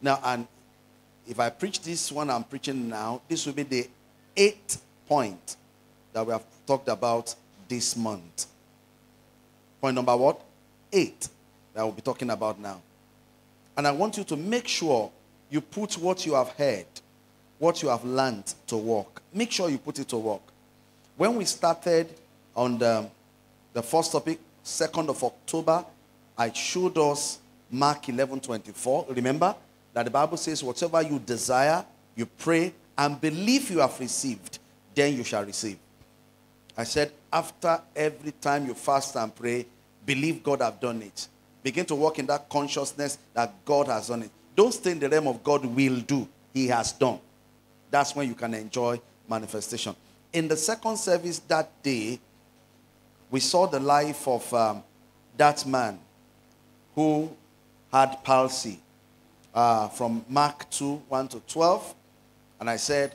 Now, and if I preach this one I'm preaching now, this will be the 8th point that we have talked about this month. Point number what? 8 that we'll be talking about now. And I want you to make sure you put what you have heard, what you have learned to work. Make sure you put it to work. When we started on the first topic, 2nd of October, I showed us Mark 11:24. Remember that the Bible says, whatever you desire, you pray and believe you have received, then you shall receive. I said, after every time you fast and pray, believe God have done it. Begin to walk in that consciousness that God has done it. Don't stay in the realm of God will do. He has done. That's when you can enjoy manifestation. In the second service that day, we saw the life of that man who had palsy from Mark 2:1 to 12. And I said,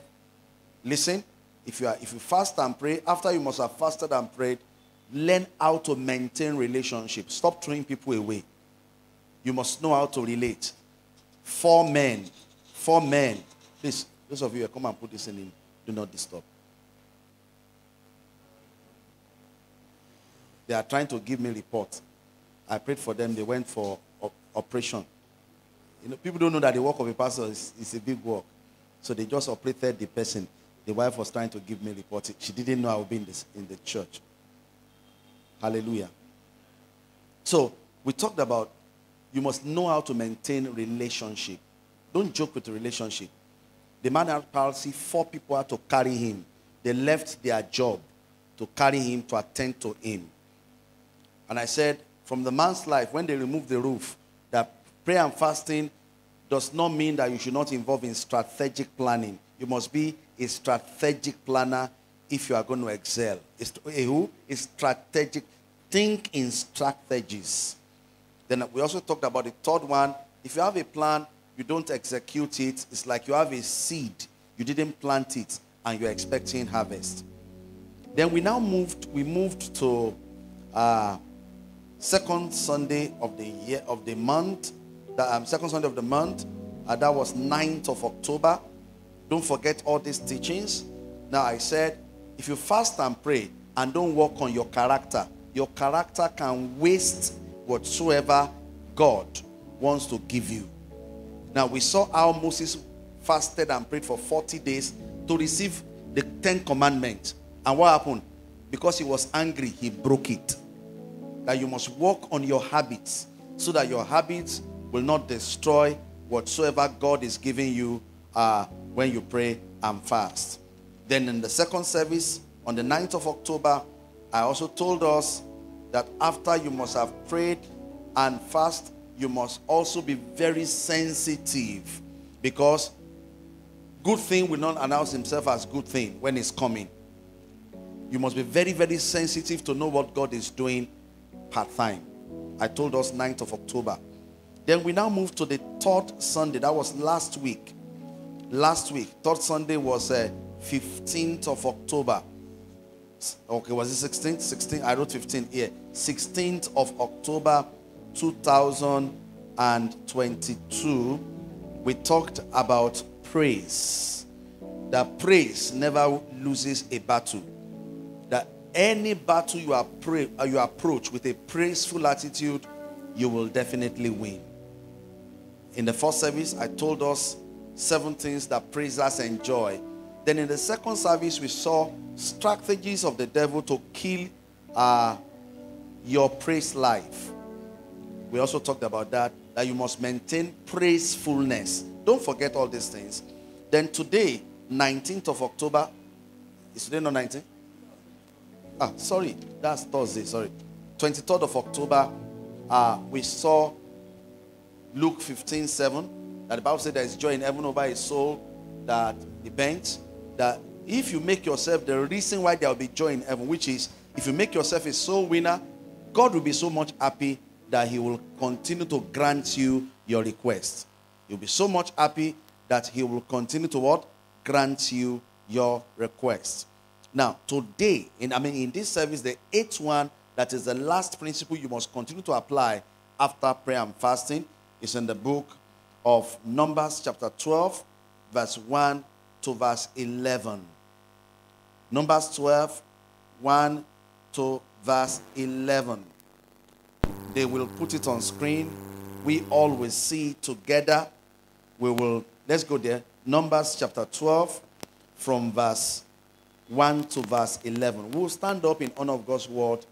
listen, if you fast and pray, after you must have fasted and prayed, learn how to maintain relationships. Stop throwing people away. You must know how to relate. 4 men. Please, those of you, come and put this in. Do not disturb. They are trying to give me report. I prayed for them. They went for operation. You know, people don't know that the work of a pastor is a big work. So they just operated the person. The wife was trying to give me report. She didn't know I would be in the church. Hallelujah. So, we talked about you must know how to maintain relationship. Don't joke with the relationship. The man had palsy, 4 people had to carry him. They left their job to carry him, to attend to him. And I said, from the man's life, when they removed the roof, that prayer and fasting does not mean that you should not involve in strategic planning. You must be a strategic planner if you are going to excel. It's strategic. Think in strategies. Then we also talked about the third one. If you have a plan, you don't execute it. It's like you have a seed. You didn't plant it, and you're expecting harvest. Then we moved to second Sunday of the year of the month. The second Sunday of the month. That was 9th of October. Don't forget all these teachings. Now I said, if you fast and pray and don't work on your character can waste whatsoever God wants to give you. Now we saw how Moses fasted and prayed for 40 days to receive the 10 commandments. And what happened? Because he was angry, he broke it. That you must work on your habits so that your habits will not destroy whatsoever God is giving you when you pray and fast. Then in the second service, on the 9th of October, I also told us that after you must have prayed and fast, you must also be very sensitive, because good thing will not announce himself as good thing when it's coming. You must be very, very sensitive to know what God is doing part-time. I told us 9th of October. Then we now move to the 3rd Sunday. That was last week. Last week, 3rd Sunday was 15th of October. Okay, was it 16th? 16th. I wrote 15 here. 16th of October, 2022. We talked about praise. That praise never loses a battle. That any battle you approach with a praiseful attitude, you will definitely win. In the first service, I told us 7 things that praisers enjoy. Then in the second service, we saw strategies of the devil to kill your praise life. We also talked about that you must maintain praisefulness. Don't forget all these things. Then today, 19th of October, is today not 19? Ah, sorry, that's Thursday, sorry. 23rd of October, we saw Luke 15:7, that the Bible said there is joy in heaven over a soul that repents. That if you make yourself the reason why there will be joy in heaven, which is if you make yourself a soul winner, God will be so much happy that he will continue to grant you your request. You'll be so much happy that he will continue to what? Grant you your request. Now, today, in this service, the 8th one, that is the last principle you must continue to apply after prayer and fasting, is in the book of Numbers chapter 12, verse 1 to verse 11. Numbers 12, 1 to verse 11. They will put it on screen. We all will see together. Let's go there. Numbers chapter 12 from verse 1 to verse 11. We'll stand up in honor of God's word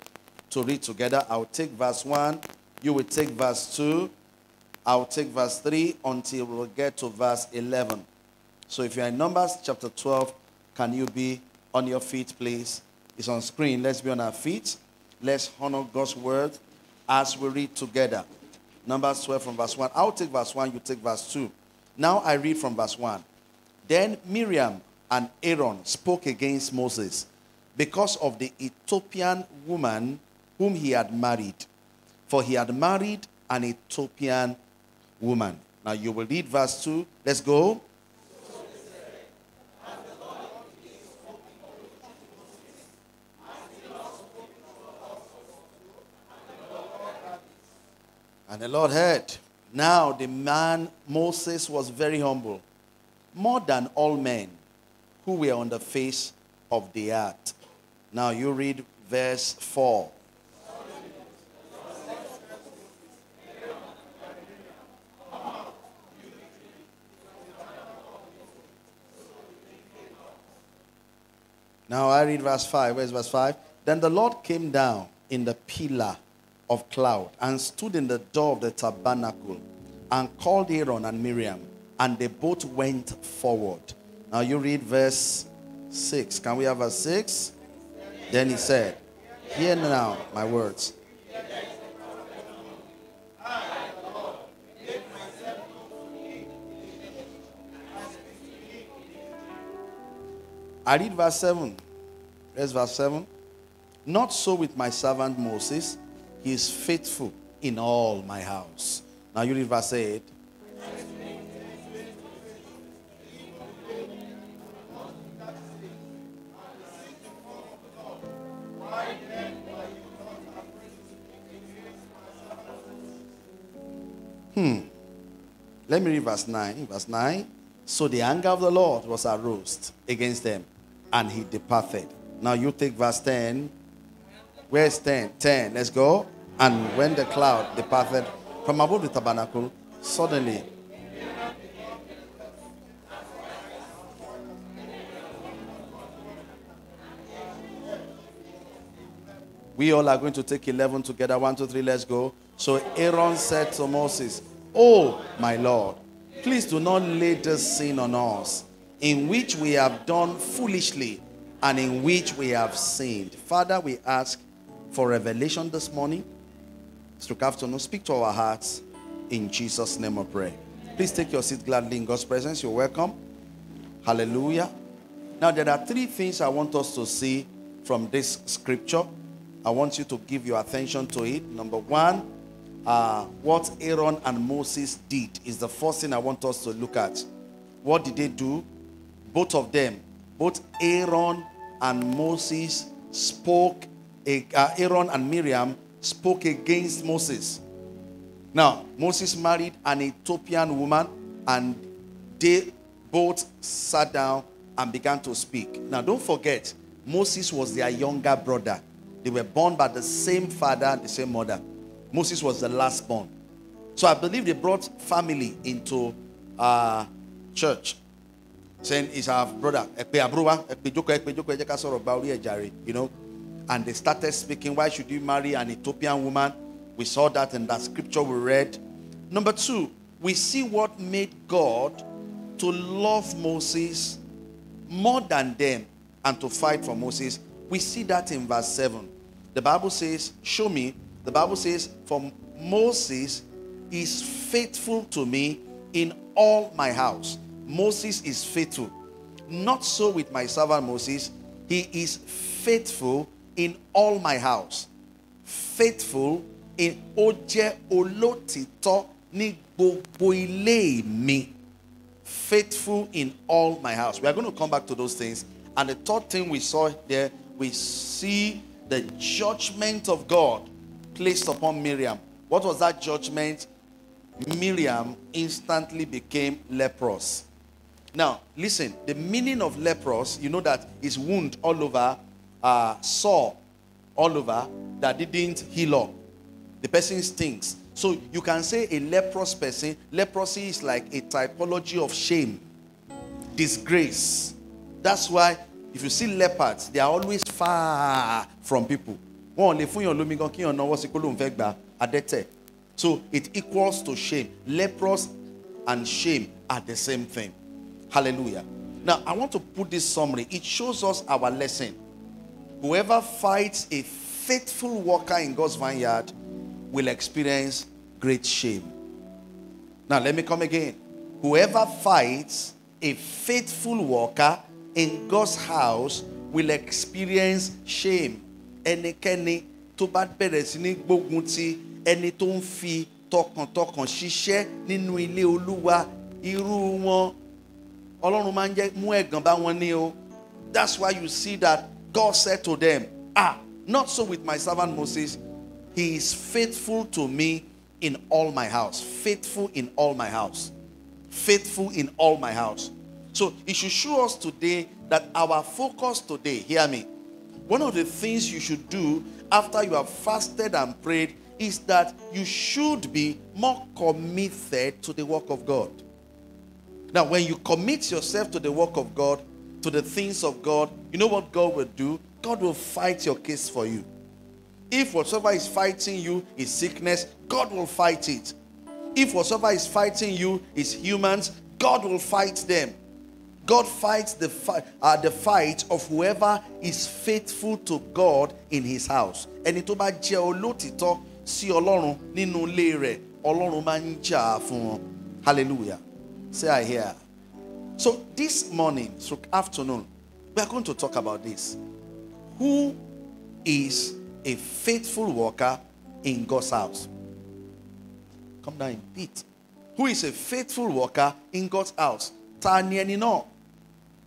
to read together. I'll take verse 1. You will take verse 2. I'll take verse 3 until we'll get to verse 11. So if you're in Numbers chapter 12, can you be on your feet, please? It's on screen. Let's be on our feet. Let's honor God's word as we read together. Numbers 12 from verse 1. I'll take verse 1. You take verse 2. Now I read from verse 1. Then Miriam and Aaron spoke against Moses because of the Ethiopian woman whom he had married. For he had married an Ethiopian woman. Now you will read verse 2. Let's go. And the Lord heard. Now the man Moses was very humble, more than all men who were on the face of the earth. Now you read verse 4. Now I read verse 5. Where's verse 5? Then the Lord came down in the pillar of cloud and stood in the door of the tabernacle and called Aaron and Miriam, and they both went forward. Now you read verse 6. Can we have verse 6? Then he said, hear now my words. I read verse 7. Where's verse 7? Not so with my servant Moses. He is faithful in all my house. Now you read verse 8. Let me read verse 9. Verse 9. So the anger of the Lord was aroused against them, and he departed. Now you take verse 10. Where's 10? 10. Let's go. And when the cloud departed from above the tabernacle, suddenly. We all are going to take 11 together. 1, 2, 3, let's go. So Aaron said to Moses, oh, my Lord, please do not lay this sin on us, in which we have done foolishly and in which we have sinned. Father, we ask for revelation this morning, through afternoon. Speak to our hearts. In Jesus' name I pray. Please take your seat gladly in God's presence. You're welcome. Hallelujah. Now there are three things I want us to see from this scripture. I want you to give your attention to it. Number one, what Aaron and Moses did is the first thing I want us to look at. What did they do? Both of them, both Aaron and Moses spoke. Aaron and Miriam spoke against Moses. Now, Moses married an Ethiopian woman, and they both sat down and began to speak. Now, don't forget, Moses was their younger brother. They were born by the same father and the same mother. Moses was the last born. So I believe they brought family into church. Saying, it's our brother. You know? And they started speaking, why should you marry an Ethiopian woman? We saw that in that scripture we read. Number two, we see what made God to love Moses more than them and to fight for Moses. We see that in verse 7. The Bible says, show me. The Bible says, for Moses is faithful to me in all my house. Moses is faithful. Not so with my servant Moses. He is faithful in all my house. Faithful in oje olotito ni gbogbo ile mi. Faithful in all my house. We are going to come back to those things. And the third thing we saw there, we see the judgment of God placed upon Miriam. What was that judgment? Miriam instantly became leprous. Now, listen, the meaning of leprous, you know that is wound all over, sore all over that didn't heal up. The person stinks. So you can say a leprous person, leprosy is like a typology of shame, disgrace. That's why if you see leopards, they are always far from people. So it equals to shame. Leprous and shame are the same thing. Hallelujah. Now, I want to put this summary. It shows us our lesson. Whoever fights a faithful worker in God's vineyard will experience great shame. Now, let me come again. Whoever fights a faithful worker in God's house will experience shame. Ẹnikẹ́ni tó bá bẹ̀rẹ̀ sí ní gbógun ti ẹni tó ń fi tọkàntọkàn ṣiṣẹ́ nínú ilé Olúwa, irú wọn Ọlọ́run máa ń jẹ́ mú ẹ̀gàn bá wọn ní o. That's why you see that God said to them, not so with my servant Moses. He is faithful to me in all my house. Faithful in all my house. Faithful in all my house. So it should show us today that our focus today, hear me, one of the things you should do after you have fasted and prayed is that you should be more committed to the work of God. Now, when you commit yourself to the work of God, to the things of God, you know what God will do? God will fight your case for you. If whatsoever is fighting you is sickness, God will fight it. If whatsoever is fighting you is humans, God will fight them. God fights the fight of whoever is faithful to God in his house. Ẹni tó bá jẹ́ olótìtọ́ sí Ọlọ́run nínú ilé rẹ̀, Ọlọ́run máa ń jà fún wọn. Hallelujah. Say I hear. So this morning, so afternoon, we are going to talk about this. Who is a faithful worker in God's house? Come down and beat. Who is a faithful worker in God's house? Ta ni ẹni náà?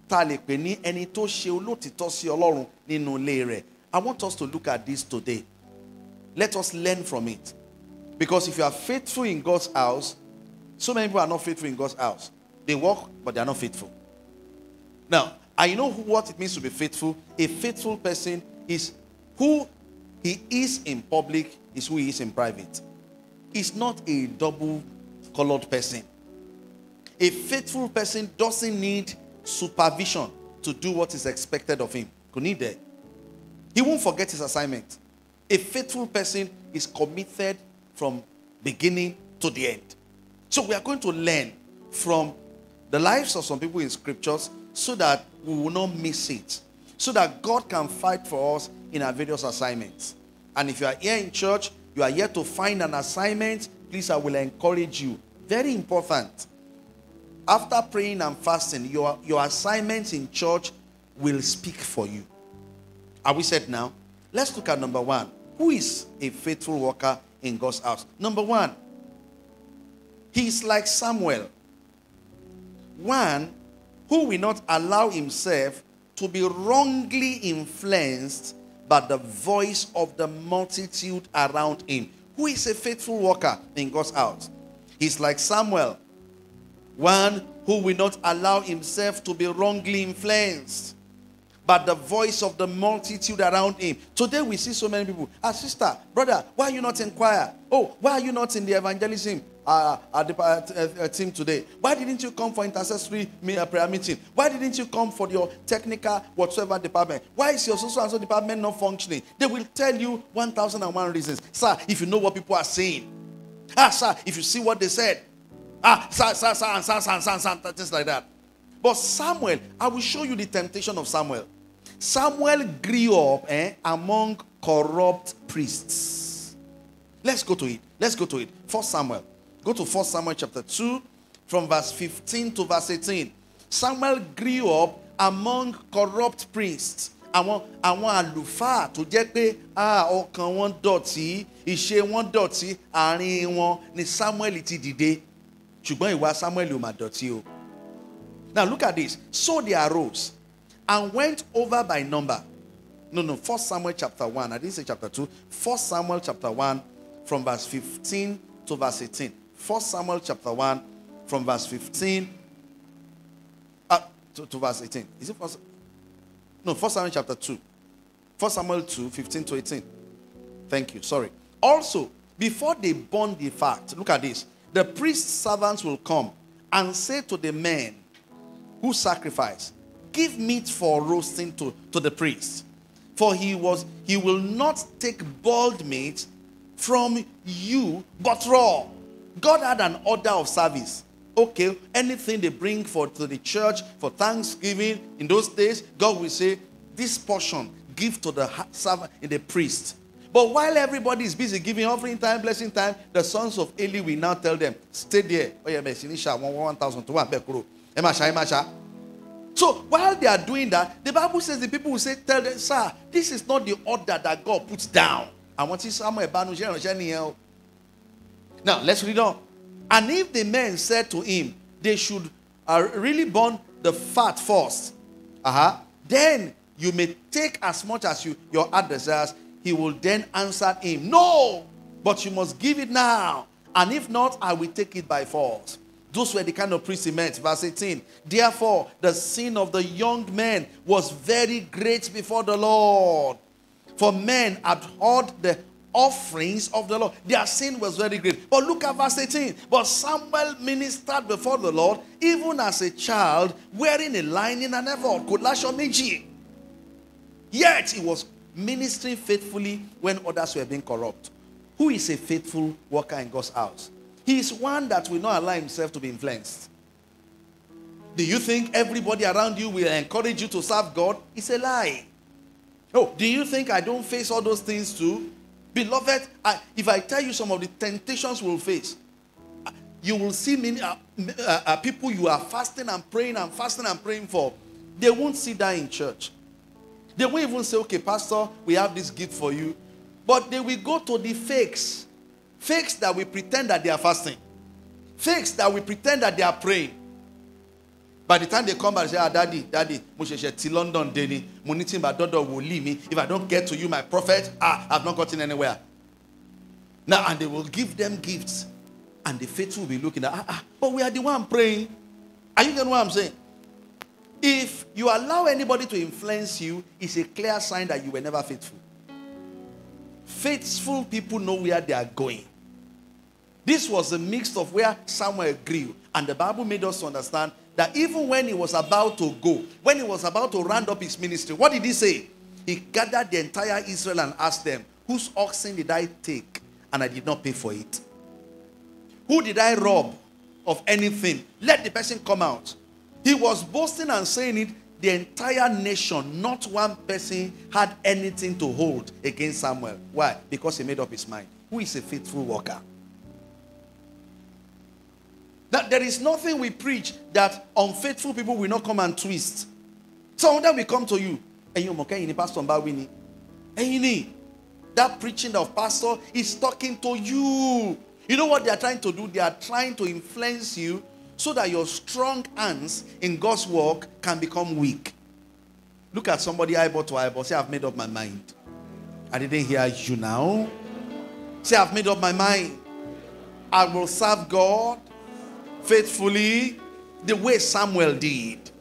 Ta lè pè ní ẹni tó ṣe olótìtọ́ sí Ọlọ́run nínú ilé rẹ̀. I want us to look at this today. Let us learn from it. Because if you are faithful in God's house, so many people are not faithful in God's house. They work, but they are not faithful. Now, I know what it means to be faithful. A faithful person is who he is in public is who he is in private. He's not a double-colored person. A faithful person doesn't need supervision to do what is expected of him. He won't forget his assignment. A faithful person is committed from beginning to the end. So we are going to learn from the lives of some people in scriptures so that we will not miss it. So that God can fight for us in our various assignments. And if you are here in church, you are here to find an assignment, please, I will encourage you. Very important. After praying and fasting, your assignments in church will speak for you. Are we set now? Let's look at number one. Who is a faithful worker in God's house? Number one, he is like Samuel, one who will not allow himself to be wrongly influenced by the voice of the multitude around him. Who is a faithful worker in God's house? He's like Samuel, one who will not allow himself to be wrongly influenced by the voice of the multitude around him. Today we see so many people. Sister, brother, why are you not in choir? Oh, why are you not in the evangelism team today? Why didn't you come for intercessory prayer meeting? Why didn't you come for your technical whatsoever department? Why is your social and so department not functioning? They will tell you 1,001 reasons. Sir, if you know what people are saying. Sir, if you see what they said. Sir, things like that. But Samuel, I will show you the temptation of Samuel. Samuel grew up among corrupt priests. Let's go to it. Let's go to it. 1 Samuel. Go to 1 Samuel chapter 2 from verse 15 to verse 18. Samuel grew up among corrupt priests. Àwọn àlùfáà tó jẹ́ pé ọkàn wọn dọ̀tí, ìṣe wọn dọ̀tí, àárín wọn ni Samuel ti dìde. Ṣùgbọ́n ìwà Samuel ò mà dọ̀tí o. Now look at this. So they arose and went over by number. No. 1 Samuel chapter 1. I didn't say chapter 2. 1 Samuel chapter 1 from verse 15 to verse 18. 1 Samuel chapter 1 from verse 15 up to verse 18. Is it first? No, 1 Samuel chapter 2. 1 Samuel 2, 15 to 18. Thank you. Sorry. Also, before they burn the fat, look at this. The priest's servants will come and say to the men who sacrifice, give meat for roasting to the priest. For he will not take boiled meat from you, but raw. God had an order of service. Okay, anything they bring to the church for Thanksgiving in those days, God will say, this portion give to the servant and the priest. But while everybody is busy giving offering time, blessing time, the sons of Eli will now tell them, stay there. So while they are doing that, the Bible says the people will say, tell them, sir, this is not the order that God puts down. Now, let's read on. And if the men said to him, they should really burn the fat first, then you may take as much as your heart desires. He will then answer him, no, but you must give it now. And if not, I will take it by force. Those were the kind of priests he met. Verse 18. Therefore, the sin of the young men was very great before the Lord. For men abhorred the offerings of the Lord. Their sin was very great. But look at verse 18. But Samuel ministered before the Lord, even as a child, wearing a lining and ephod. Yet he was ministering faithfully when others were being corrupt. Who is a faithful worker in God's house? He is one that will not allow himself to be influenced. Do you think everybody around you will encourage you to serve God? It's a lie. Oh, do you think I don't face all those things too? Beloved, if I tell you some of the temptations we'll face, you will see many people you are fasting and praying for. They won't see that in church. They won't even say, okay, pastor, we have this gift for you. But they will go to the fakes. Fakes that will pretend that they are fasting. Fakes that will pretend that they are praying. By the time they come back and say, ah, daddy, if I don't get to you, my prophet, I've not gotten anywhere. Now, and they will give them gifts. And the faithful will be looking at, but we are the one praying. Are you getting what I'm saying? If you allow anybody to influence you, it's a clear sign that you were never faithful. Faithful people know where they are going. This was a mix of where Samuel grew. And the Bible made us understand that even when he was about to go, when he was about to round up his ministry, what did he say? He gathered the entire Israel and asked them, whose oxen did I take and I did not pay for it? Who did I rob of anything? Let the person come out. He was boasting and saying it. The entire nation, not one person, had anything to hold against Samuel. Why? Because he made up his mind. Who is a faithful worker? That there is nothing we preach that unfaithful people will not come and twist. Some of them will come to you. That preaching of pastor is talking to you. You know what they are trying to do? They are trying to influence you so that your strong hands in God's work can become weak. Look at somebody eyeball to eyeball. Say, I've made up my mind. I didn't hear you now. Say, I've made up my mind. I will serve God faithfully the way Samuel did.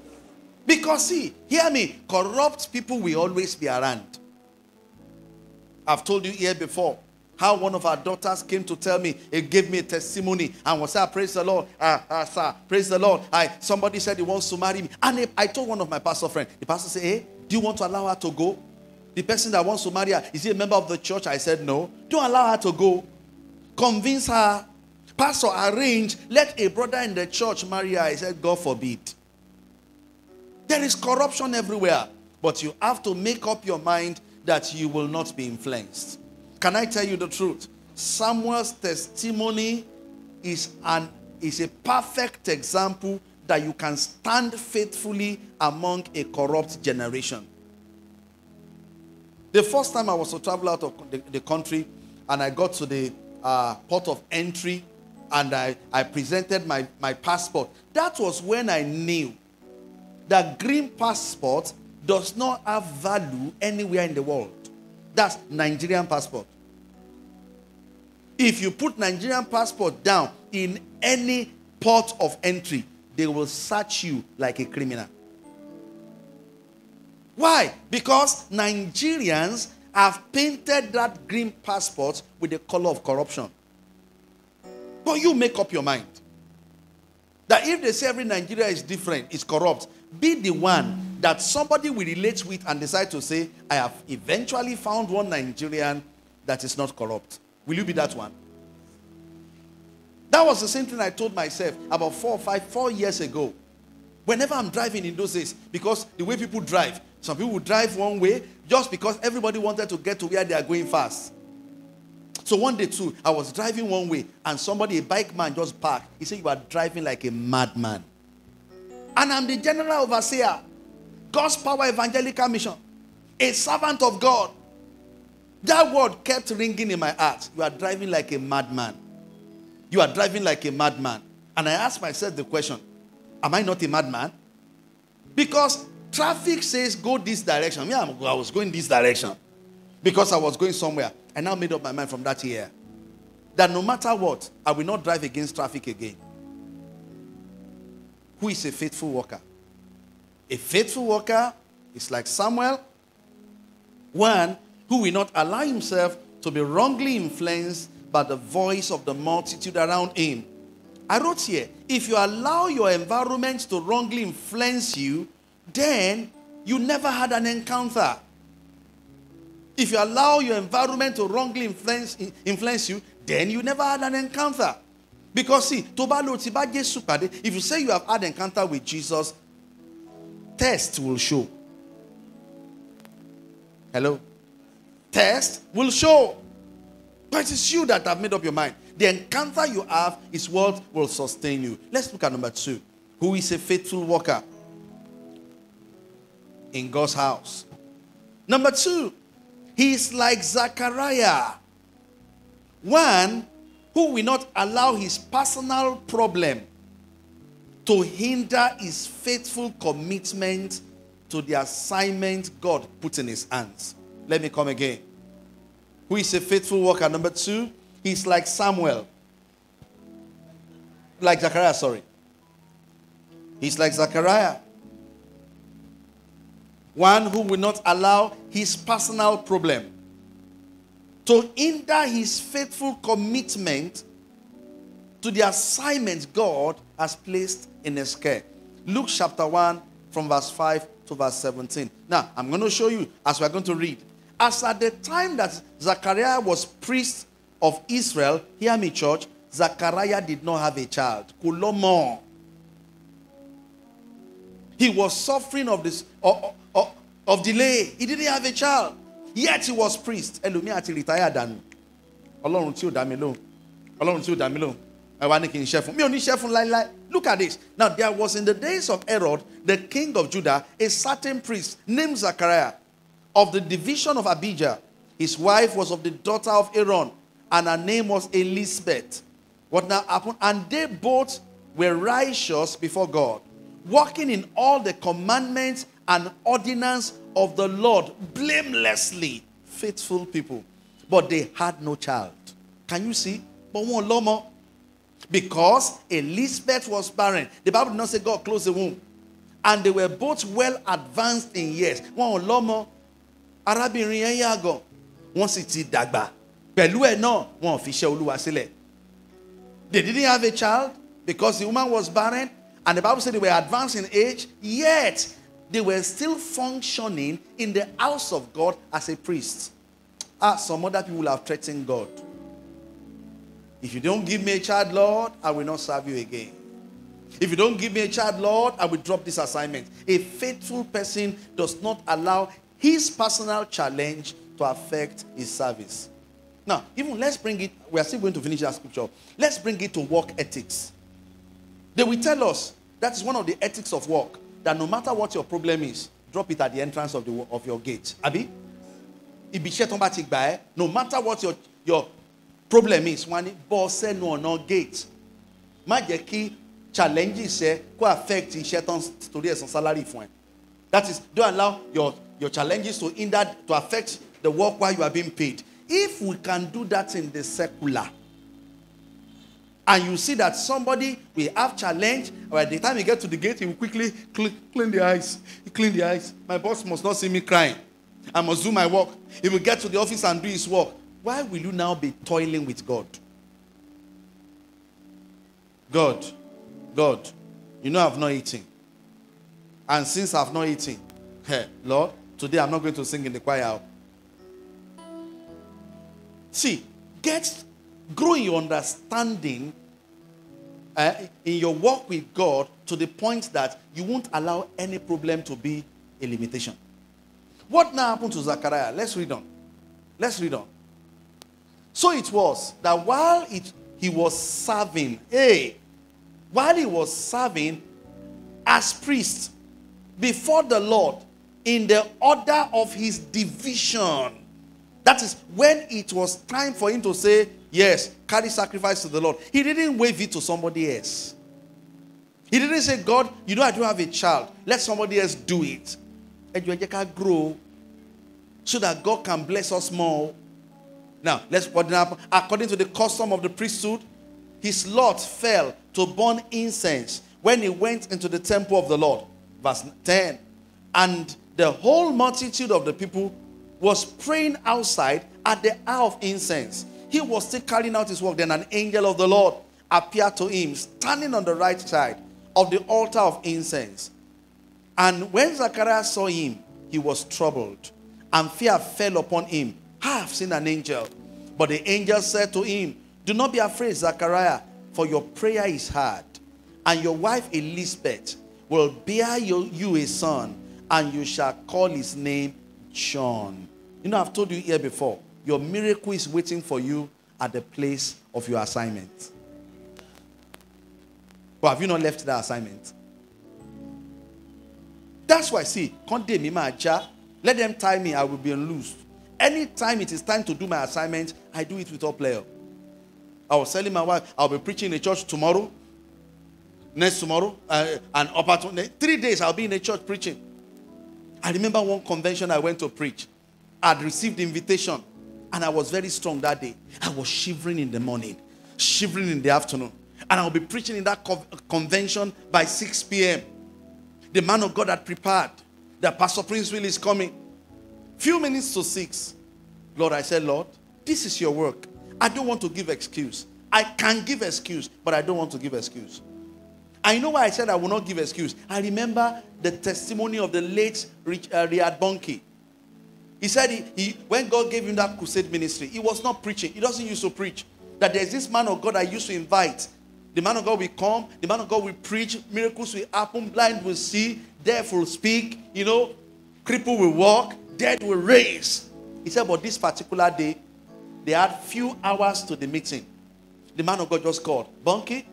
Because see, hear me, corrupt people will always be around. I've told you here before how one of our daughters came to tell me, it gave me a testimony, and was saying, praise the Lord, sir, praise the Lord. Somebody said he wants to marry me. And I told one of my pastor friends, the pastor said, hey, do you want to allow her to go? The person that wants to marry her, is he a member of the church? I said, no. Don't allow her to go. Convince her. Pastor, arrange, let a brother in the church marry her. I said, God forbid. There is corruption everywhere. But you have to make up your mind that you will not be influenced. Can I tell you the truth? Samuel's testimony is a perfect example that you can stand faithfully among a corrupt generation. The first time I was to travel out of the country, and I got to the port of entry, and I presented my passport. That was when I knew that green passport does not have value anywhere in the world. That's Nigerian passport. If you put Nigerian passport down, in any port of entry, they will search you like a criminal. Why? Because Nigerians have painted that green passport with the color of corruption. But you make up your mind that if they say every Nigeria is different, is corrupt, be the one that somebody will relate with and decide to say, I have eventually found one Nigerian that is not corrupt. Will you be that one? That was the same thing I told myself about 4 years ago. Whenever I'm driving in those days, because the way people drive, some people would drive one way just because everybody wanted to get to where they are going fast. So one day too, I was driving one way and somebody, a bike man, just parked. He said, you are driving like a madman. And I'm the general overseer, God's Power Evangelical Mission, a servant of God. That word kept ringing in my heart. You are driving like a madman. You are driving like a madman. And I asked myself the question, am I not a madman? Because traffic says go this direction. Yeah, I was going this direction because I was going somewhere. I now made up my mind from that year that no matter what, I will not drive against traffic again. Who is a faithful worker? A faithful worker is like Samuel, one who will not allow himself to be wrongly influenced by the voice of the multitude around him. I wrote here, if you allow your environment to wrongly influence you, then you never had an encounter. If you allow your environment to wrongly influence you, then you never had an encounter. Because see, if you say you have had an encounter with Jesus, test will show. Hello? Test will show. But it is you that have made up your mind. The encounter you have is what will sustain you. Let's look at number two. Who is a faithful worker in God's house? Number two, he is like Zechariah, one who will not allow his personal problem to hinder his faithful commitment to the assignment God put in his hands. Let me come again. Who is a faithful worker? Number two, he's like Samuel. Like Zechariah, sorry. He's like Zechariah, one who will not allow his personal problem to hinder his faithful commitment to the assignment God has placed in his care. Luke chapter 1 from verse 5 to verse 17. Now, I'm going to show you as we're going to read. As at the time that Zechariah was priest of Israel, hear me, church, Zechariah did not have a child. Kulomo. He was suffering of this of delay. He didn't have a child. Yet he was priest. Elumi ati retire danu. Olorun ti o da mi lohun. Olorun ti o da mi lohun. I wa ni kin se fun. Mi o ni se fun lai lai. Look at this. Now there was in the days of Herod, the king of Judah, a certain priest named Zechariah, of the division of Abijah. His wife was of the daughter of Aaron, and her name was Elizabeth. What now happened? And they both were righteous before God, walking in all the commandments and ordinance of the Lord, blamelessly. Faithful people. But they had no child. Can you see? But one lomo. Because Elizabeth was barren. The Bible did not say God closed the womb. And they were both well advanced in years. One lomo. Arábìnrin yẹn yàgò, wọ́n sì ti dàgbà. Pẹ̀lú ẹ̀ náà, wọ́n fi ṣe Olúwa sílẹ̀. They didn't have a child because the woman was barren, and the Bible said they were advanced in age, yet they were still functioning in the house of God as a priest. Ah, some other people have threatened God. If you don't give me a child, Lord, I will not serve you again. If you don't give me a child, Lord, I will drop this assignment. A faithful person does not allow his personal challenge to affect his service. Now, even let's bring it, we are still going to finish that scripture. Let's bring it to work ethics. They will tell us, that is one of the ethics of work, that no matter what your problem is, drop it at the entrance of your gate. Abi? No matter what your problem is, one boss no no gate. Majeki challenges say could affect his salary for. That is, don't allow your challenges to hinder, to affect the work while you are being paid. If we can do that in the secular, And you see that somebody will have challenge. By the time you get to the gate, he will quickly clean the eyes. He clean the eyes. My boss must not see me crying. I must do my work. He will get to the office and do his work. Why will you now be toiling with God? God, you know I've not eaten. And since I've not eaten, Lord, today I'm not going to sing in the choir. See, grow in your understanding in your walk with God to the point that you won't allow any problem to be a limitation. What now happened to Zechariah? Let's read on. So it was that while he was serving as priest before the Lord in the order of his division, that is when it was time for him to say, yes, carry sacrifice to the Lord. He didn't wave it to somebody else. He didn't say, God, you know I do have a child. Let somebody else do it. And you can grow so that God can bless us more. Now, let's what happened. According to the custom of the priesthood, his lot fell to burn incense when he went into the temple of the Lord. Verse 10. And the whole multitude of the people was praying outside at the hour of incense. He was still carrying out his work. Then an angel of the Lord appeared to him, standing on the right side of the altar of incense. And when Zechariah saw him, he was troubled, and fear fell upon him. I have seen an angel. But the angel said to him, do not be afraid, Zechariah, for your prayer is heard. And your wife Elizabeth will bear you a son, and you shall call his name John. You know, I've told you here before, your miracle is waiting for you at the place of your assignment. But have you not left that assignment? That's why, see, let them tie me, I will be unloosed. Anytime it is time to do my assignment, I do it without prayer. I was telling my wife, I'll be preaching in the church tomorrow, next tomorrow, and opportunity. 3 days I'll be in the church preaching. I remember one convention I went to preach. I'd received the invitation. And I was very strong that day. I was shivering in the morning, shivering in the afternoon. And I'll be preaching in that convention by 6 p.m. The man of God had prepared. That Pastor Prince Will is coming. Few minutes to 6. Lord, I said, Lord, this is your work. I don't want to give excuse. I can give excuse, but I don't want to give excuse. I know why I said I will not give excuse. I remember the testimony of the late Reinhard Bonnke. He said when God gave him that crusade ministry, he was not preaching. He doesn't used to preach. That there's this man of God I used to invite. The man of God will come. The man of God will preach. Miracles will happen. Blind will see. Deaf will speak. You know, crippled will walk. Dead will raise. He said, but this particular day, they had few hours to the meeting. The man of God just called. Bonnke,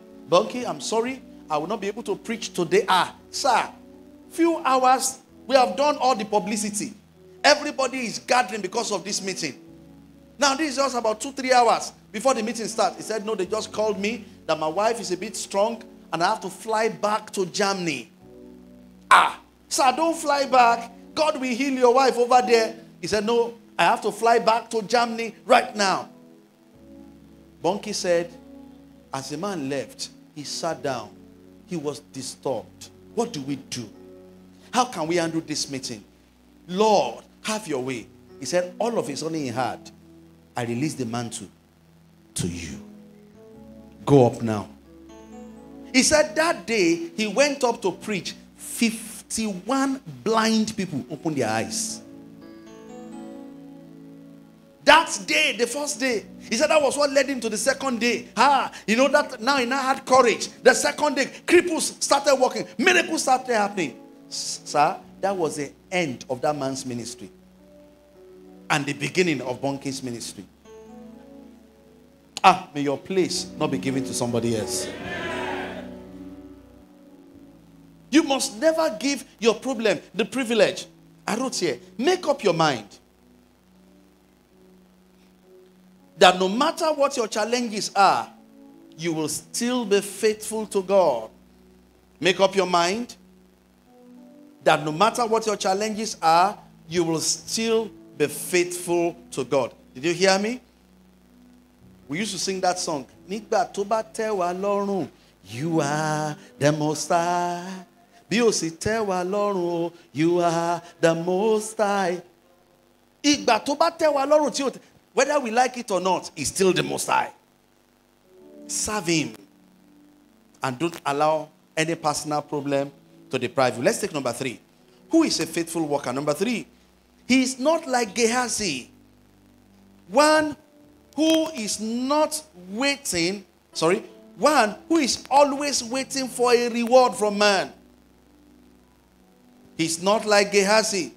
I'm sorry. I will not be able to preach today. Sir, few hours. We have done all the publicity. Everybody is gathering because of this meeting. Now, this is just about 2-3 hours before the meeting starts. He said, no, they just called me that my wife is a bit strong and I have to fly back to Germany. Sir, don't fly back. God will heal your wife over there. He said, no, I have to fly back to Germany right now. Bonnke said, as the man left, he sat down. He was disturbed. What do we do? How can we handle this meeting? Lord, have your way. He said, all of his own he had, I release the mantle to you. Go up now. He said that day he went up to preach. 51 blind people opened their eyes. That day, the first day, he said that was what led him to the second day. You know that now he now had courage. The second day, cripples started walking. Miracles started happening. Sir, that was the end of that man's ministry and the beginning of Bonnke's ministry. May your place not be given to somebody else. Amen. You must never give your problem the privilege. I wrote here, make up your mind that no matter what your challenges are, you will still be faithful to God. Make up your mind that no matter what your challenges are, you will still be faithful to God. Did you hear me? We used to sing that song. Nígbà tó bá tẹ́ wa lọ́rùn, you are the Most High. Bí o sì tẹ́ wa lọ́rùn, you are the Most High. Ìgbà tó bá tẹ́ wa lọ́rùn tí o, whether we like it or not, he's still the Most High. Serve him. And don't allow any personal problem to deprive you. Let's take number 3. Who is a faithful worker? Number 3. He is not like Gehazi. One who is not waiting, one who is always waiting for a reward from man. He's not like Gehazi.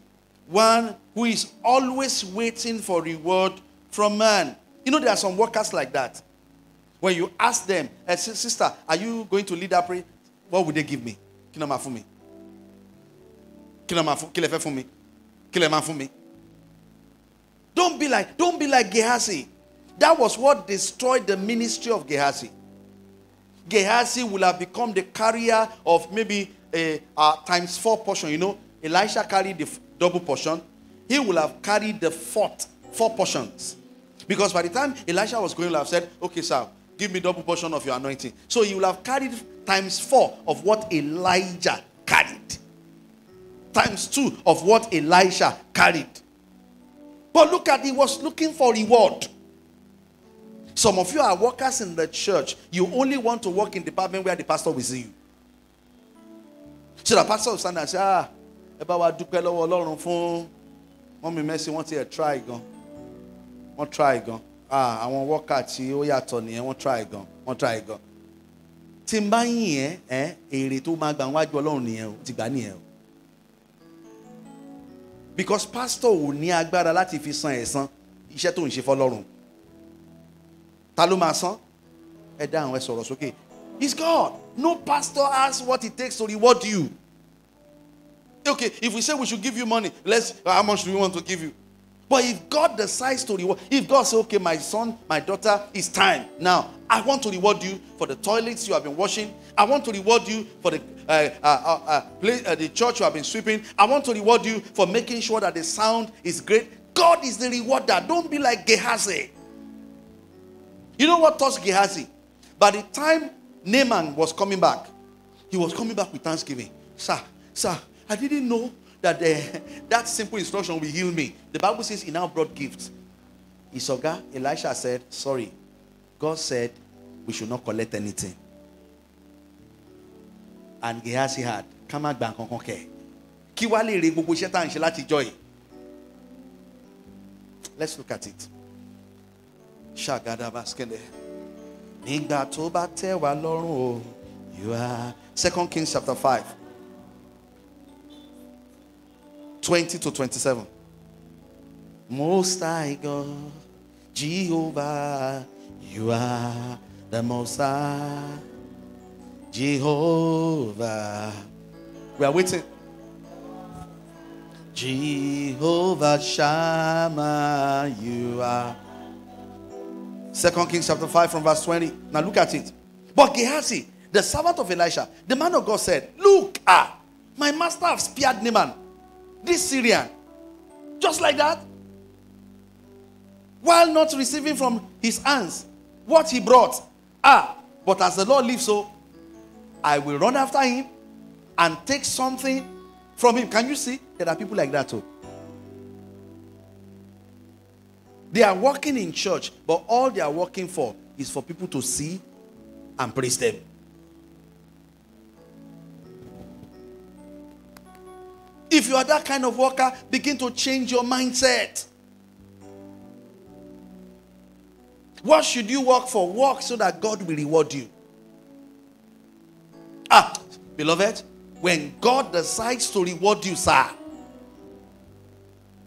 One who is always waiting for reward from man. You know, there are some workers like that. When you ask them, hey, sister, are you going to lead that prayer? What would they give me? Kill a man for me. Don't be like Gehazi. That was what destroyed the ministry of Gehazi. Gehazi will have become the carrier of maybe a ×4 portion. You know, Elisha carried the double portion. He will have carried the four portions. Because by the time Elisha was going, he will have said, okay, sir, give me double portion of your anointing. So he will have carried ×4 of what Elijah carried. ×2 of what Elisha carried. But look at, he was looking for reward. Some of you are workers in the church. You only want to work in the department where the pastor will see you. So the pastor will stand and say, ah, Eba wa dupe lowo Olorun fun mommy mercy won ti try gan. Won try gan. Ah, awon worker ti o yato niyan won try gan. Tin ba yin ere to ma gba nwaju Olorun niyan o ti gba niyan o. Because pastor ò ní agbára láti fi san ẹ̀san iṣẹ́ tó ń ṣe fọ́lọ́run. Ta ló máa san? Ẹ dáhùn, ẹ sọ̀rọ̀ sókè. It's God. No pastor asks what it takes to reward you. Okay, if we say we should give you money, how much do we want to give you? But if God decides to reward, if God says, okay, my son, my daughter, it's time. Now, I want to reward you for the toilets you have been washing. I want to reward you for the church you have been sweeping. I want to reward you for making sure that the sound is great. God is the rewarder. Don't be like Gehazi. You know what touched Gehazi? By the time Naaman was coming back, he was coming back with thanksgiving. Sir, I didn't know that that simple instruction will heal me. The Bible says he now brought gifts. Isoga, Elisha said, sorry. God said, we should not collect anything. And Gehazi had come out back on okay. Let's look at it. You are 2 Kings 5:20-27. Most High God, Jehovah, you are the Most High. Jehovah, we are waiting. Jehovah Shammah, you are. 2 Kings 5:20. Now look at it. But Gehazi, the servant of Elisha, the man of God said, look, my master have speared Naaman, this Syrian. Just like that. While not receiving from his hands what he brought. But as the Lord lives, so I will run after him and take something from him. Can you see? There are people like that too. They are working in church, but all they are working for is for people to see and praise them. If you are that kind of worker, begin to change your mindset. What should you work for? Work so that God will reward you. Beloved, when God decides to reward you, sir.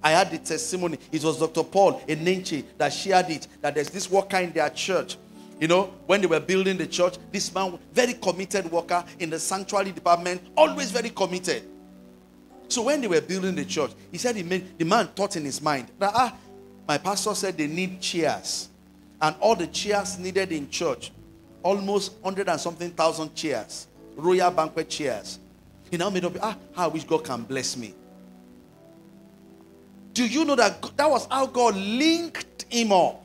I had the testimony. It was Dr. Paul Enenche that shared it. That there's this worker in their church. You know, when they were building the church, this man, very committed worker in the sanctuary department, always very committed. So when they were building the church, he said the man thought in his mind that, my pastor said they need chairs. And all the chairs needed in church, almost 100,000+ chairs, royal banquet chairs. He now made up, I wish God can bless me. Do you know that was how God linked him up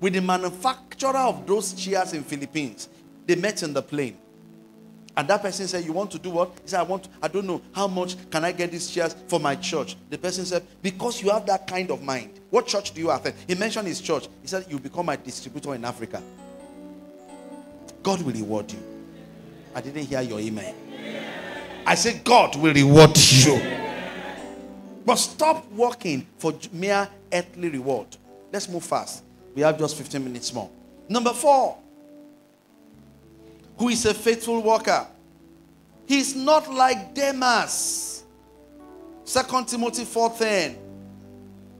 with the manufacturer of those chairs in Philippines. They met in the plane. And that person said, you want to do what? He said, I don't know, how much can I get these chairs for my church? The person said, because you have that kind of mind. What church do you attend? He mentioned his church. He said, you become my distributor in Africa. God will reward you. I didn't hear your amen. I said, God will reward you. But stop working for mere earthly reward. Let's move fast. We have just 15 minutes more. Number 4. Who is a faithful worker. He's not like Demas. Second Timothy 4:10.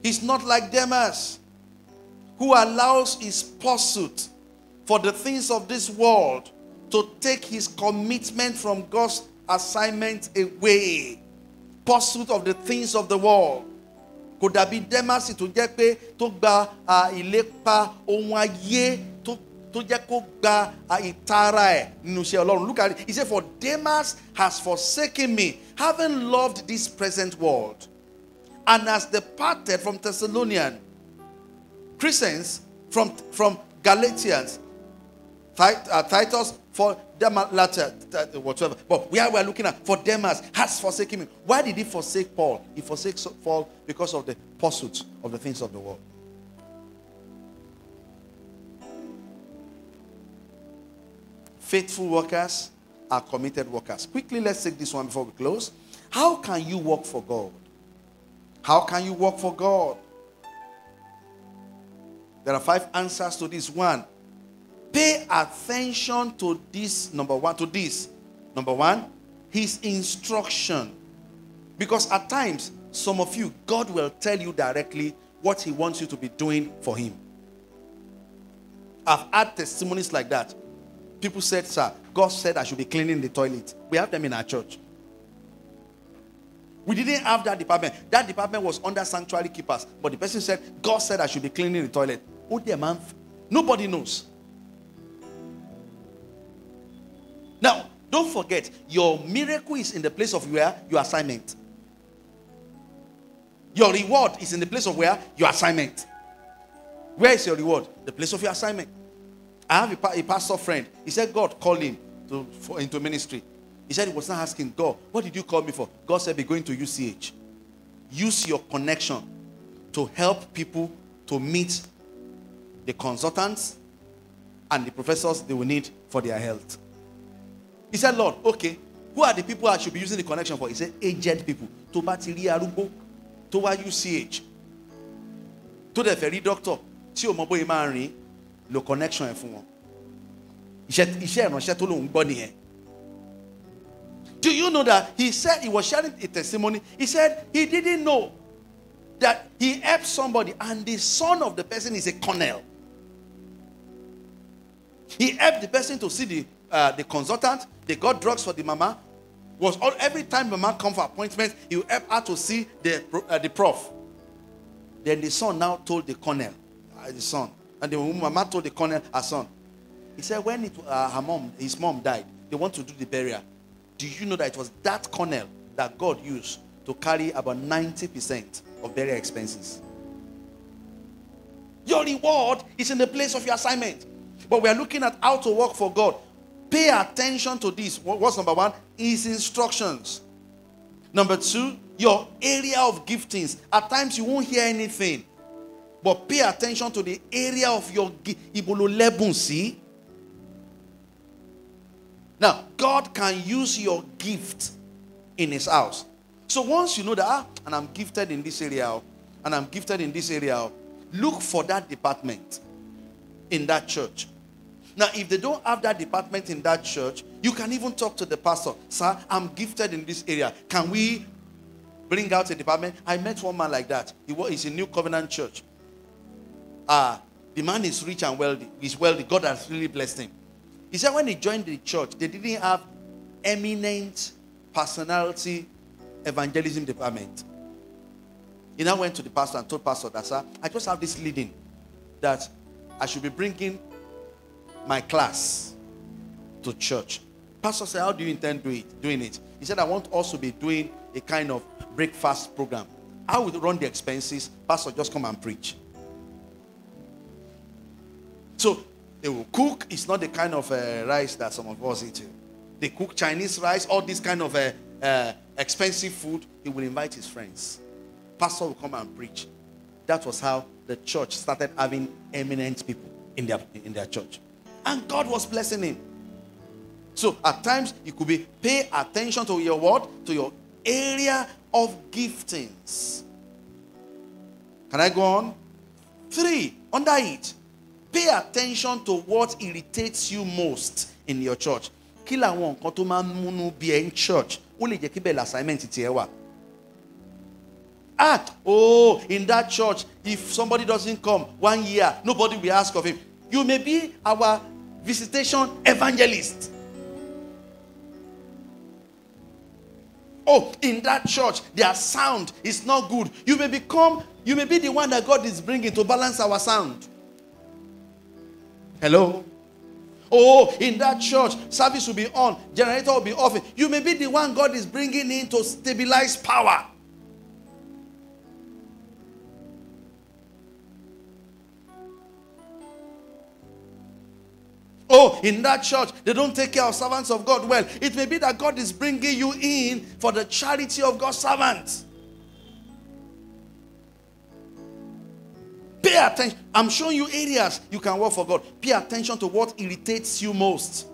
He's not like Demas, who allows his pursuit for the things of this world to take his commitment from God's assignment away. Pursuit of the things of the world. Kò dàbí Demas tó jẹ́ pé tó gba ìlépa ohun ayé tó jẹ́ kó gba ìtara ẹ̀ nínú iṣẹ́ Ọlọ́run. Look at it. He said, for Demas has forsaken me, having loved this present world, and has departed from Thessalonians. Christians from Galatians, Titus, for Demas, whatever. But we are looking at, for Demas has forsaken me. Why did he forsake Paul? He forsakes Paul because of the pursuit of the things of the world. Faithful workers are committed workers. Quickly, let's take this one before we close. How can you work for God? How can you work for God? There are 5 answers to this one. Pay attention to this, number one, his instruction. Because at times, some of you, God will tell you directly what he wants you to be doing for him. I've had testimonies like that. People said, sir, God said I should be cleaning the toilet. We have them in our church. We didn't have that department. That department was under sanctuary keepers. But the person said, God said I should be cleaning the toilet. Oh dear, man. Nobody knows. Now, don't forget, your miracle is in the place of where? Your assignment. Your reward is in the place of where? Your assignment. Where is your reward? The place of your assignment. I have a pastor friend. He said God called him into ministry. He said he was not asking God, what did you call me for? God said, be going to UCH. Use your connection to help people to meet the consultants and the professors they will need for their health. He said, Lord, okay, who are the people I should be using the connection for? He said, aged people. To Batiri Arubo, to UCH, to the ferry doctor, to Omobo Imari, lo connection for one. Do you know that he said he was sharing a testimony? He said he didn't know that he helped somebody, and the son of the person is a colonel. He helped the person to see the consultant. They got drugs for the mama. Every time mama come for appointment, he would help her to see the prof. Then the son now told the colonel, the son, and the mama told the colonel, her son. He said when his mom died, they want to do the burial. Do you know that it was that colonel that God used to carry about 90% of burial expenses? Your reward is in the place of your assignment. But we are looking at how to work for God. Pay attention to this. What's number 1? His instructions. Number 2, your area of giftings. At times you won't hear anything. But pay attention to the area of your gift. Now, God can use your gift in his house. So once you know that, and I'm gifted in this area, and I'm gifted in this area, look for that department in that church. Now, if they don't have that department in that church, you can even talk to the pastor. Sir, I'm gifted in this area. Can we bring out a department? I met one man like that. He's in New Covenant Church. The man is rich and wealthy. He's wealthy. God has really blessed him. He said when he joined the church, they didn't have eminent personality evangelism department. He now went to the pastor and told pastor that, sir, I just have this leading that I should be bringing my class to church. Pastor said, how do you intend doing it? He said, I want also be doing a kind of breakfast program. I would run the expenses. Pastor, just come and preach. So they will cook. It's not the kind of rice that some of us eat. They cook Chinese rice, all this kind of expensive food. He will invite his friends. Pastor will come and preach. That was how the church started having eminent people in their church. And God was blessing him. So at times, it could be pay attention to your word, to your area of giftings. Can I go on? 3, under it, pay attention to what irritates you most in your church. Kila won kan to ma munu bi en church. O le je ki be assignment ti e wa. Ah, oh, in that church, if somebody doesn't come 1 year, nobody will ask of him. You may be our visitation evangelist. Oh, in that church, their sound is not good. You may be the one that God is bringing to balance our sound. Hello? Oh, in that church, service will be on, generator will be off. You may be the one God is bringing in to stabilize power. Oh, in that church, they don't take care of servants of God well. It may be that God is bringing you in for the charity of God's servants. Pay attention. I'm showing you areas you can work for God. Pay attention to what irritates you most.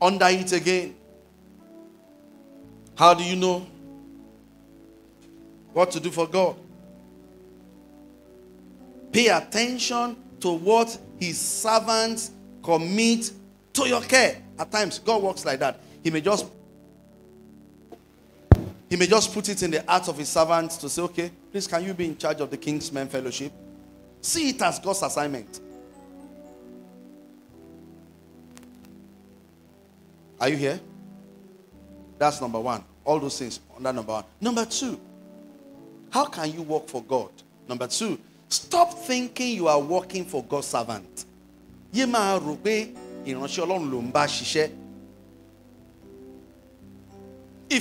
Under it again. How do you know what to do for God? Pay attention to what his servants commit to your care. At times, God works like that. He may just put it in the heart of his servants to say, okay, please, can you be in charge of the King's Men Fellowship? See it as God's assignment. Are you here? That's number 1. All those things under number 1. Number 2, how can you work for God? Number 2, stop thinking you are working for God's servant. If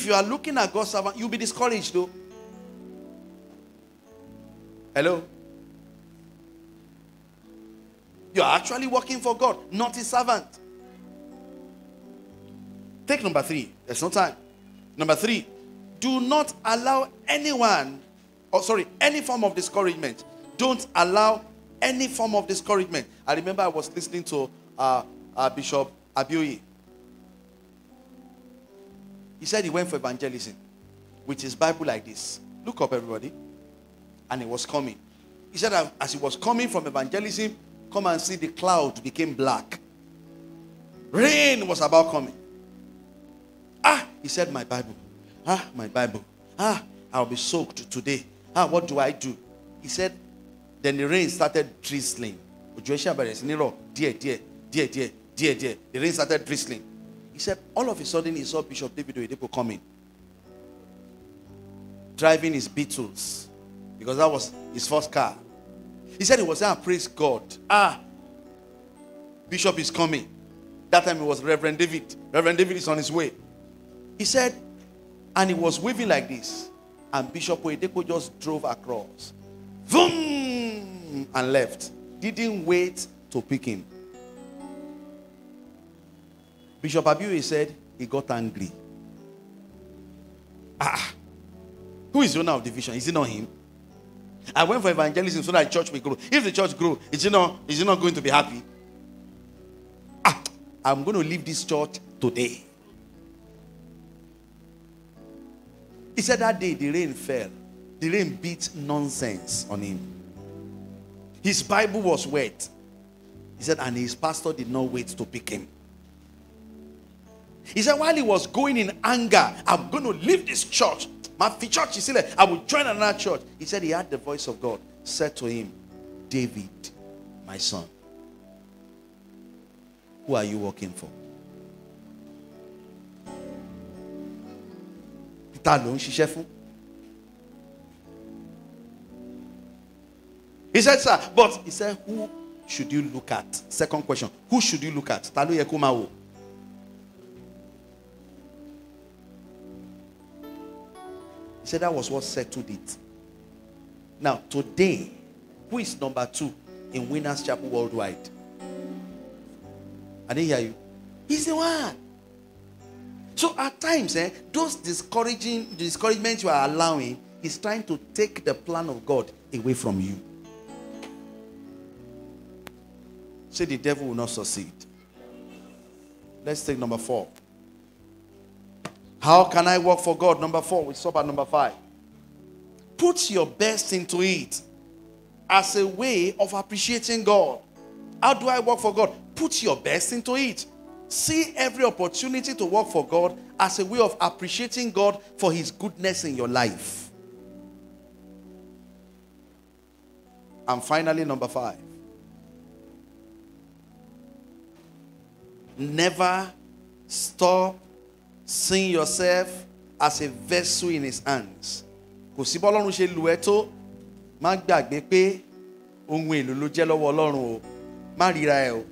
you are looking at God's servant, you'll be discouraged though. Hello? You are actually working for God, not his servant. Take number 3. There's no time. Number 3, do not allow any form of discouragement. Don't allow any form of discouragement. I remember I was listening to Bishop Abiyoyi. He said he went for evangelism with his Bible like this. Look up, everybody. And he was coming. He said as he was coming from evangelism, come and see the cloud became black. Rain was about coming. Ah, he said, my Bible. Ah, my Bible. Ah, I'll be soaked today. Ah, what do I do? He said, then the rain started drizzling. The rain started drizzling. He said, all of a sudden, he saw Bishop David Oyedepo coming, driving his Beetles, because that was his first car. He said he was there, praise God. Ah, Bishop is coming. That time it was Reverend David. Reverend David is on his way. He said, and he was waving like this. And Bishop Oyedepo just drove across. Vroom! And left. Didn't wait to pick him. Bishop Abiyoyi said he got angry. Ah! Who is the owner of the vision? Is it not him? I went for evangelism so that the church will grow. If the church grows, is it not going to be happy? Ah! I'm going to leave this church today. He said that day the rain fell. The rain beat nonsense on him. His Bible was wet. He said, and his pastor did not wait to pick him. He said, while he was going in anger, I'm going to leave this church. My church is still, I will join another church. He said he heard the voice of God said to him, David, my son, who are you working for? He said, sir, but he said, who should you look at? Second question, who should you look at? He said that was what settled it. Now, today, who is number 2 in Winners Chapel worldwide. I didn't hear you. He's the one. So at times, those discouragements you are allowing is trying to take the plan of God away from you. Say the devil will not succeed. Let's take number 4. How can I work for God? Number 4, we saw about number 5. Put your best into it as a way of appreciating God. How do I work for God? Put your best into it. See every opportunity to work for God as a way of appreciating God for his goodness in your life. And finally, number 5. Never stop seeing yourself as a vessel in his hands. Kò sí bọ́lọ́run ṣe lù ẹ́ tó, má gbàgbé pé ohun èlò ló jẹ́ lọ́wọ́ Ọlọ́run o, má ríra ẹ o.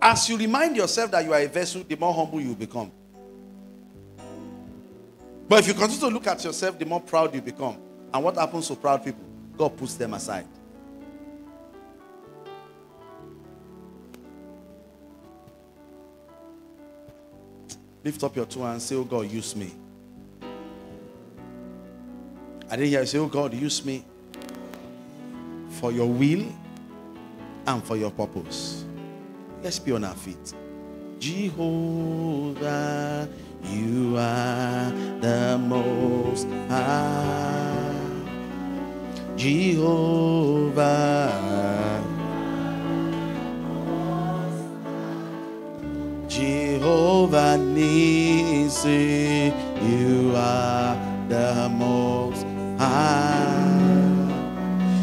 As you remind yourself that you are a vessel, the more humble you become. But if you continue to look at yourself, the more proud you become. And what happens to proud people? God puts them aside. Lift up your two hands and say, oh God, use me. I didn't hear you say, oh God, use me for your will and for your purpose. Let's be on our feet. Jehovah, you are the most high. Jehovah, Jehovah Nissi, you are the most high.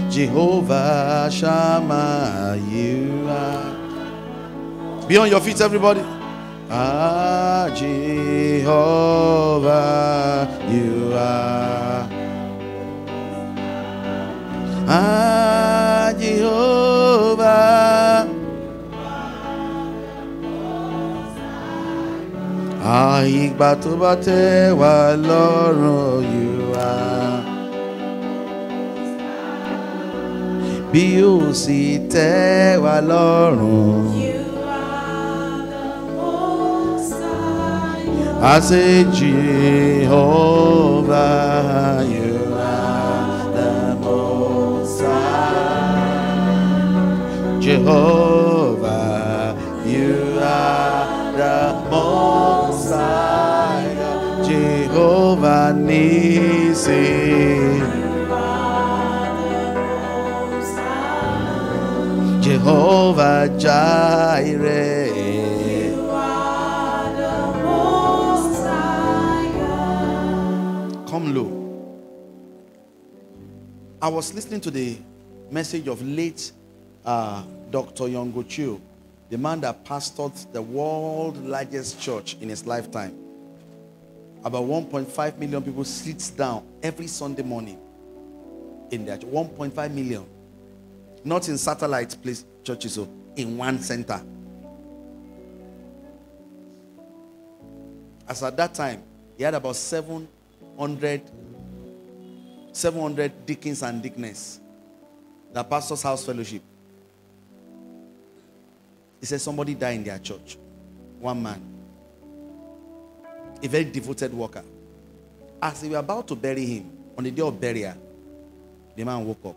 Jehovah Shammah, you are. Be on your feet, everybody. Ah, Jehovah, you are. Ah, Jehovah, ah, ìgbà tó bá tẹ́ wa lọ́rùn, you are. Bí ó sì tẹ́ wa lọ́rùn, you are the most high. I say Jehovah, you are the most high. Jehovah, you are the most. Jehovah Nissi, Jehovah Jireh, you are the most high. Come low. I was listening to the message of late Dr. Yonggi Cho, the man that pastored the world's largest church in his lifetime. About 1.5 million people sits down every Sunday morning in that 1.5 million. Not in satellite place churches, so in one center. As at that time, he had about 700 deacons and deaconess, the pastor's house fellowship. He said somebody died in their church, one man. A very devoted worker. As they were about to bury him, on the day of burial, the man woke up.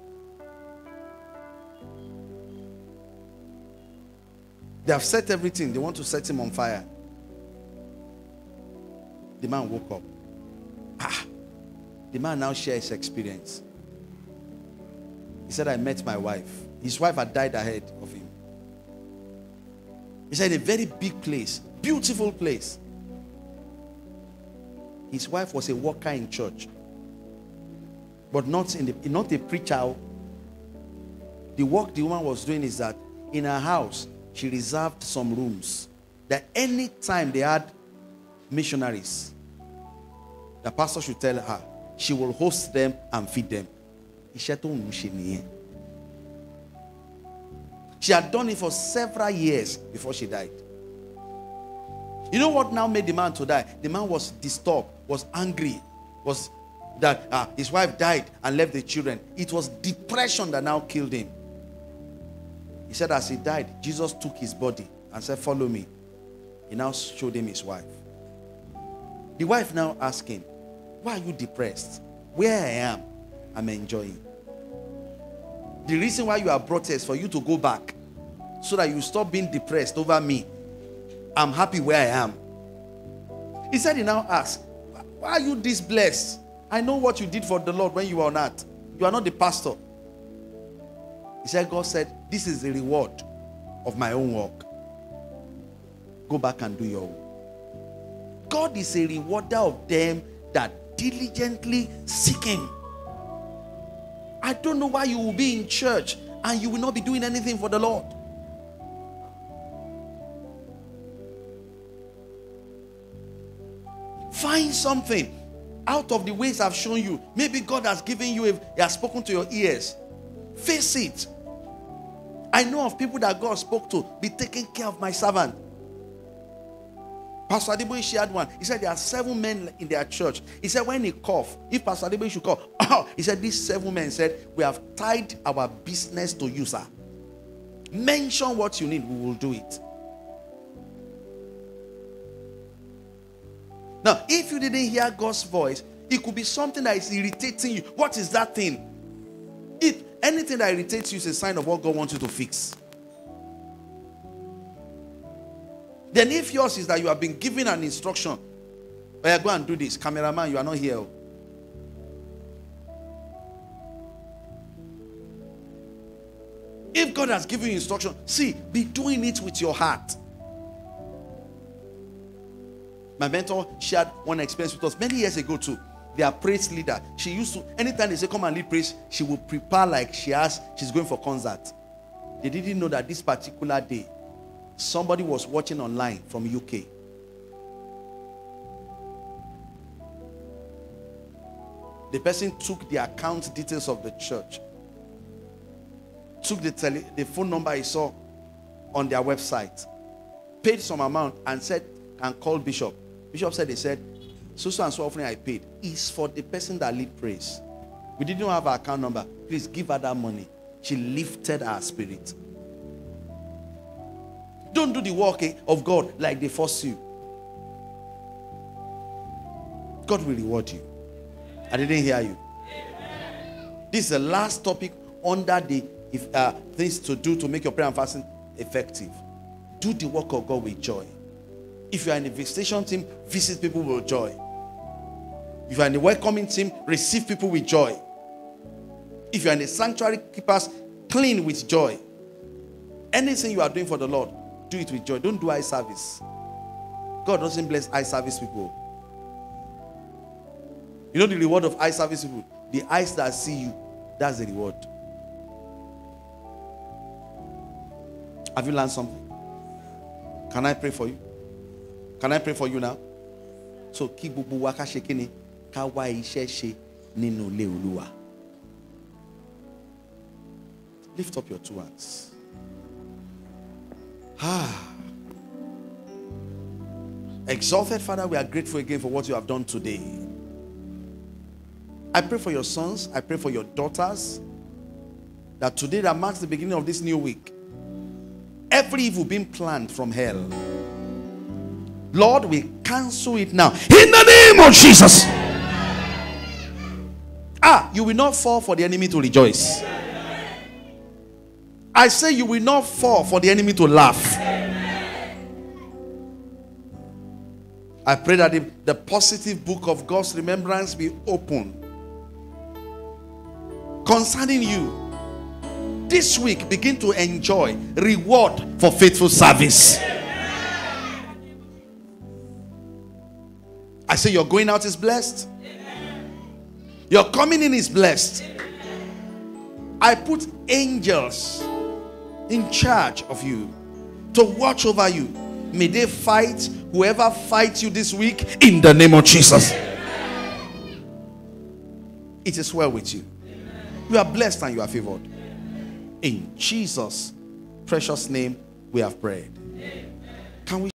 They have set everything. They want to set him on fire. The man woke up. Ah! The man now shares his experience. He said, I met my wife. His wife had died ahead of him. He said, in a very big place, beautiful place. His wife was a worker in church, but not a preacher. The work the woman was doing is that in her house, she reserved some rooms that any time they had missionaries, the pastor should tell her, she will host them and feed them. She had done it for several years before she died. You know what now made the man to die? The man was disturbed, was angry, was that his wife died and left the children. It was depression that now killed him. He said as he died, Jesus took his body and said, follow me. He now showed him his wife. The wife now asked him, why are you depressed? Where I am, I'm enjoying. The reason why you are brought here is for you to go back so that you stop being depressed over me. I'm happy where I am. He said he now asked, why are you this blessed? I know what you did for the Lord when you were on earth. You are not the pastor. He said, God said, this is the reward of my own work. Go back and do your own. God is a rewarder of them that diligently seek him. I don't know why you will be in church and you will not be doing anything for the Lord. Find something out of the ways I've shown you. Maybe God has given you, he has spoken to your ears. Face it. I know of people that God spoke to, be taking care of my servant. Pastor Adeboye shared one. He said there are 7 men in their church. He said when he coughed, if Pastor Adeboye should cough, he said these 7 men said, we have tied our business to you, sir. Mention what you need, we will do it. Now, if you didn't hear God's voice, it could be something that is irritating you. What is that thing? If anything that irritates you is a sign of what God wants you to fix. Then if yours is that you have been given an instruction, well, go and do this. Cameraman, you are not here. If God has given you instruction, see, be doing it with your heart. My mentor shared one experience with us many years ago too. Their praise leader, she used to, anytime they say come and lead praise, she would prepare like she's going for concert. They didn't know that this particular day, somebody was watching online from UK. The person took the account details of the church, took the phone number he saw on their website, paid some amount and said, and called Bishop. Bishop said, they said, so and so offering I paid is for the person that lead praise. We didn't have her account number. Please give her that money. She lifted her spirit. Don't do the work of God like they force you. God will reward you. I didn't hear you. Amen. This is the last topic under the things to do to make your prayer and fasting effective. Do the work of God with joy. If you are in the visitation team, visit people with joy. If you are in the welcoming team, receive people with joy. If you are in the sanctuary keepers, clean with joy. Anything you are doing for the Lord, do it with joy. Don't do eye service. God doesn't bless eye service people. You know the reward of eye service people? The eyes that see you, that's the reward. Have you learned something? Can I pray for you? Can I pray for you now? So, ki bubu waka shekini, kawa isheshe ninu leuluwa. Lift up your 2 hands. Ah. Exalted Father, we are grateful again for what you have done today. I pray for your sons, I pray for your daughters, that today that marks the beginning of this new week, every evil being planned from hell, Lord, we cancel it now. In the name of Jesus. Ah, you will not fall for the enemy to rejoice. I say you will not fall for the enemy to laugh. Amen. I pray that the positive book of God's remembrance be open. Concerning you, this week begin to enjoy reward for faithful service. Amen. I say your going out is blessed. Amen. Your coming in is blessed. Amen. I put angels in charge of you to watch over you. May they fight whoever fights you this week in the name of Jesus. Amen. It is well with you. Amen. You are blessed and you are favored. Amen. In Jesus' precious name we have prayed. Amen. Can we